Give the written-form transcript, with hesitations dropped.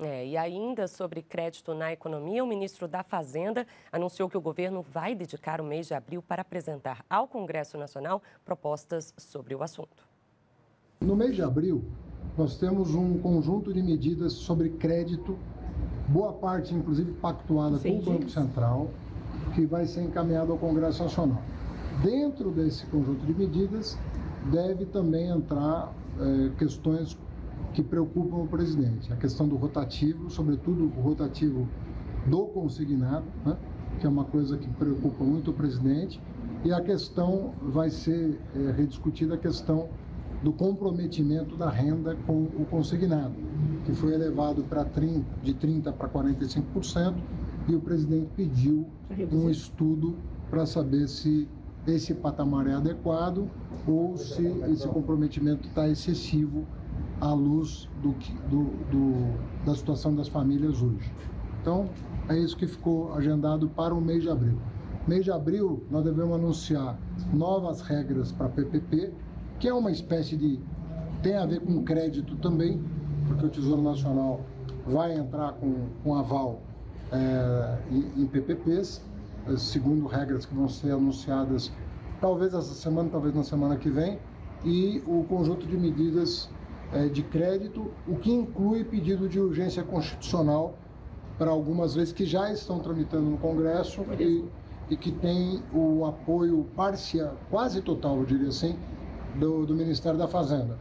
E ainda sobre crédito na economia, o ministro da Fazenda anunciou que o governo vai dedicar o mês de abril para apresentar ao Congresso Nacional propostas sobre o assunto. No mês de abril, nós temos um conjunto de medidas sobre crédito, boa parte, inclusive, pactuada com o Banco Central, que vai ser encaminhado ao Congresso Nacional. Dentro desse conjunto de medidas, deve também entrar questões que preocupam o presidente. A questão do rotativo, sobretudo o rotativo do consignado, né, que é uma coisa que preocupa muito o presidente. E a questão vai ser rediscutida, a questão do comprometimento da renda com o consignado, que foi elevado para 30% para 45%, e o presidente pediu um estudo para saber se esse patamar é adequado ou se esse comprometimento está excessivo à luz da situação das famílias hoje. Então, é isso que ficou agendado para o mês de abril. Mês de abril, nós devemos anunciar novas regras para a PPP, que é uma espécie de... tem a ver com crédito também, porque o Tesouro Nacional vai entrar com aval em PPPs, segundo regras que vão ser anunciadas talvez essa semana, talvez na semana que vem, e o conjunto de medidas de crédito, o que inclui pedido de urgência constitucional para algumas leis que já estão tramitando no Congresso e que tem o apoio parcial, quase total, eu diria assim, do Ministério da Fazenda.